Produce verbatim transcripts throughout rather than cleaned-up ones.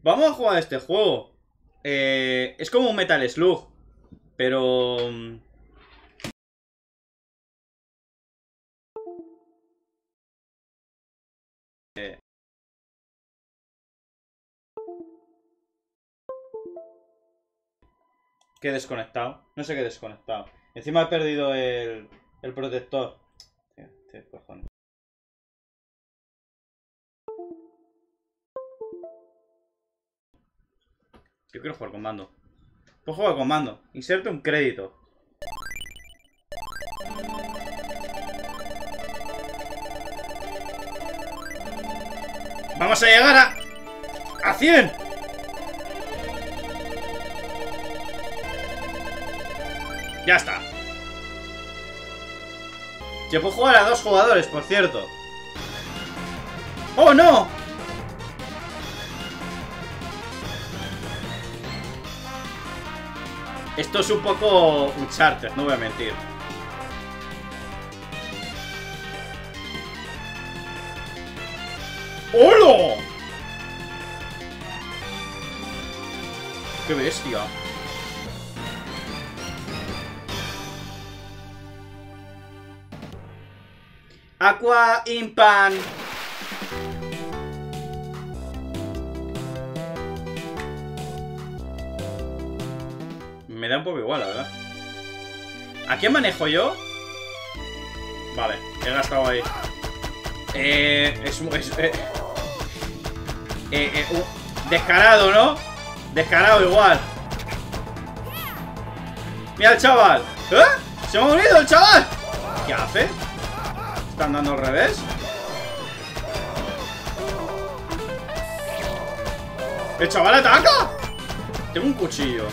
Vamos a jugar a este juego. Eh, es como un Metal Slug, pero... Eh. Qué desconectado. No sé qué desconectado. Encima he perdido el, el protector. Tío, tío, cojones. Yo quiero jugar con mando. Puedo jugar con mando. Inserte un crédito. Vamos a llegar a... ¡A cien! Ya está. Yo puedo jugar a dos jugadores, por cierto. ¡Oh, no! Esto es un poco Uncharted, no voy a mentir. ¡Hola! ¡Qué bestia! Aqua Ippan. Me da un poco igual, la verdad. ¿A quién manejo yo? Vale, he gastado ahí. Eh... Es... es eh, eh, eh, uh, descarado, ¿no? Descarado igual. Mira el chaval. ¿Eh? ¡Se me ha unido el chaval! ¿Qué hace? ¿Están dando al revés? ¿El chaval ataca? Tengo un cuchillo.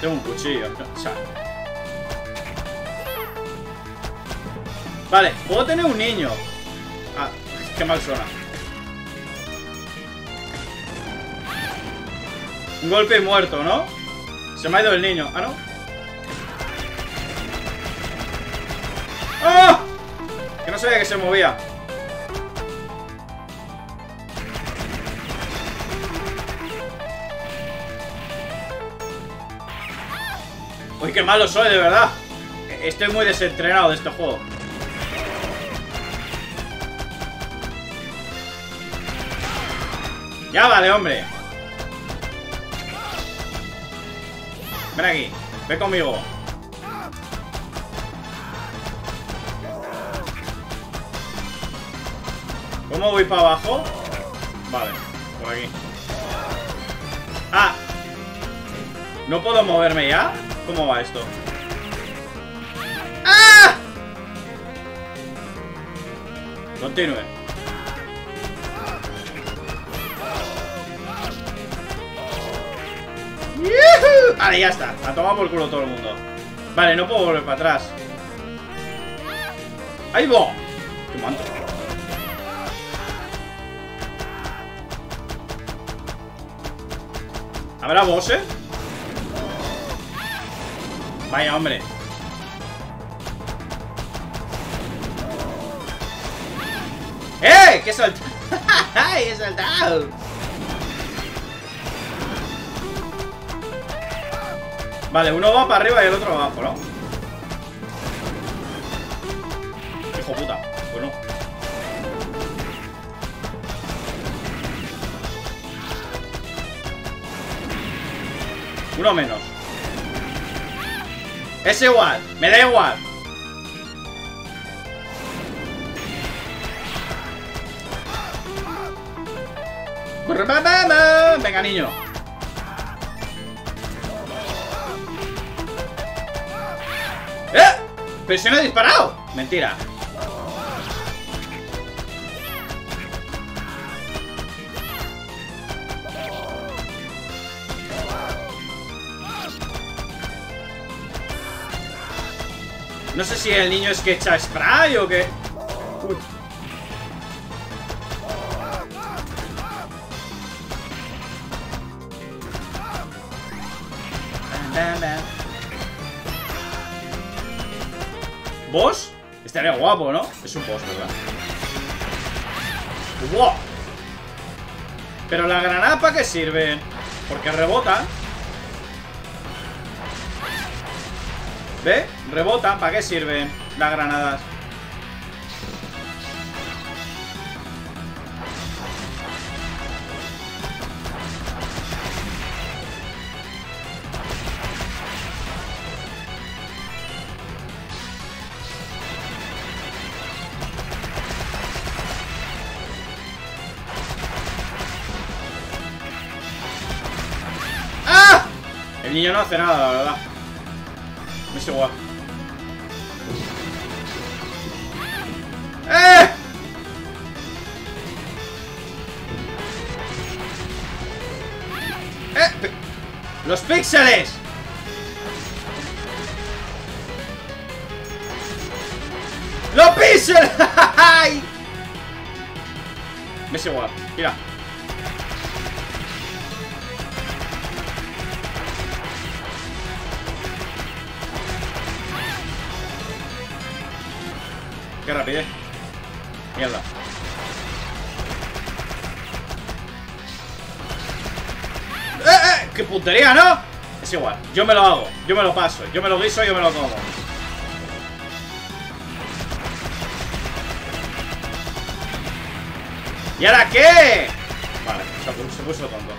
Tengo un cuchillo, o sea. Vale, puedo tener un niño. Ah, qué mal suena. Un golpe y muerto, ¿no? Se me ha ido el niño, ¿ah, no? ¡Ah! ¡Oh! Que no sabía que se movía. Uy, qué malo soy, de verdad. Estoy muy desentrenado de este juego. Ya vale, hombre. Ven aquí, ve conmigo. ¿Cómo voy para abajo? Vale, por aquí. Ah, ¿no puedo moverme ya? ¿Cómo va esto? ¡Ah! Continúe. ¡Yuhu! Vale, ya está. Ha tomado por culo todo el mundo. Vale, no puedo volver para atrás. ¡Ahí va! ¡Qué manto! ¿Habrá bosses? Vaya, hombre. ¡Eh! ¡Qué saltado! ¡Qué saltado! Vale, uno va para arriba y el otro va abajo, ¿no? Hijo puta, pues no. Uno menos. Es igual, me da igual. Venga, niño. ¡Eh! ¡Pero si no he disparado! Mentira. No sé si el niño es que echa spray o qué. Uy. ¿Boss? Estaría guapo, ¿no? Es un boss, ¿verdad? ¡Wow! Pero la granada, ¿para qué sirve? Porque rebota. ¿Ve? Rebota. ¿Para qué sirven las granadas? ¡Ah! El niño no hace nada, la verdad. Me es igual. ¡Eh! ¡Eh! ¡Los píxeles! ¡Los píxeles! Me es igual, mira. Qué rapidez. Mierda. ¡Eh, eh! ¡Qué puntería, no! Es igual. Yo me lo hago. Yo me lo paso. Yo me lo guiso y yo me lo como. ¿Y ahora qué? Vale, se puso, se puso tonto.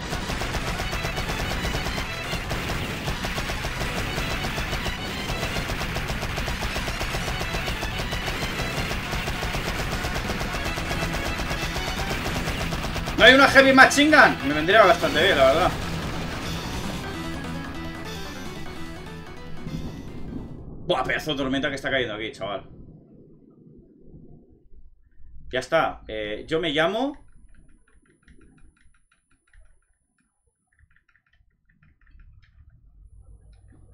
¿No hay una heavy machine gun? Me vendría bastante bien, la verdad. Buah, pedazo de tormenta que está cayendo aquí, chaval. Ya está. eh, Yo me llamo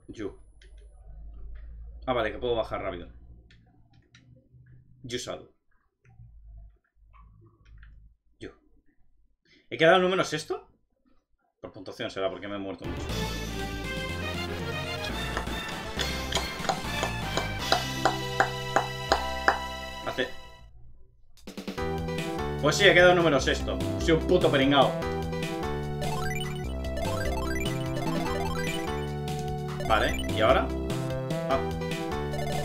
Yu. Ah, vale, que puedo bajar rápido. Yusado. ¿He quedado en números esto? Por puntuación será, porque me he muerto mucho. Hace... Pues sí, he quedado en números esto. Soy un puto peringao. Vale, ¿y ahora? Ah.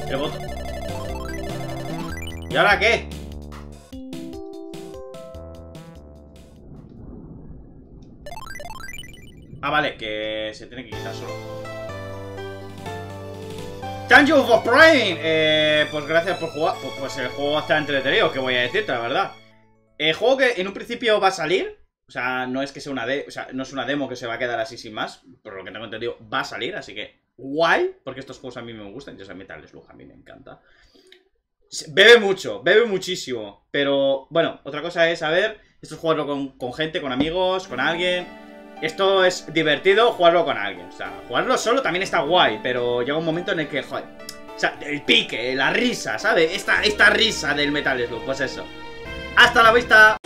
El botón. ¿Y ahora qué? Ah, vale, que se tiene que quitar solo. Thank you for playing. Eh, pues gracias por jugar. Pues, pues el juego está entretenido, que voy a decirte, la verdad. El juego que en un principio va a salir. O sea, no es que sea una de, o sea, no es una demo que se va a quedar así sin más. Por lo que tengo entendido, va a salir, así que guay. Porque estos juegos a mí me gustan. Yo sé, Metal Slug a mí me encanta. Bebe mucho, bebe muchísimo. Pero, bueno, otra cosa es saber. Esto es jugarlo con, con gente, con amigos, con alguien. Esto es divertido jugarlo con alguien. O sea, jugarlo solo también está guay, pero llega un momento en el que, joder, o sea, el pique, la risa, ¿sabes? Esta, esta risa del Metal Slug, pues eso. ¡Hasta la vista!